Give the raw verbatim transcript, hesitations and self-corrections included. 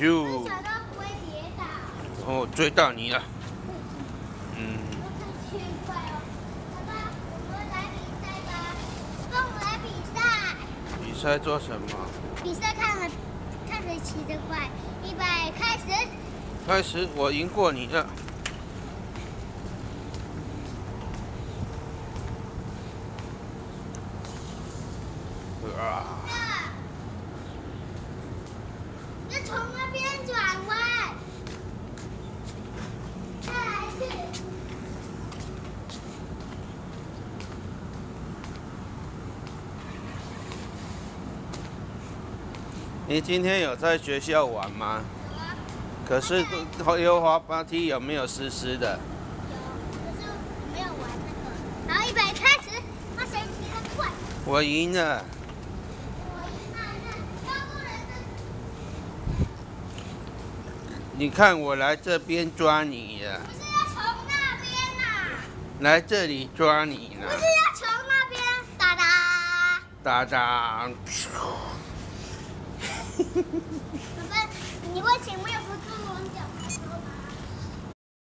咻！为啥它不会跌倒？哦，追到你了。嗯。我太快了，爸爸，我们来比赛吧！跟我来比赛。比赛做什么？比赛看了，看谁骑得快。预备，开始。开始，我赢过你了。 啊！要从那边转弯，再来一次。你今天有在学校玩吗？有啊。可是溜滑滑梯有没有湿湿的？有，可是我没有玩那个。好，预备开始，看谁骑得快。我赢了。 你看，我来这边抓你了。不是要从那边啦、啊。来这里抓你了。不是要从那边，哒哒。哒哒。爸爸，你会请妹夫做龙角吗？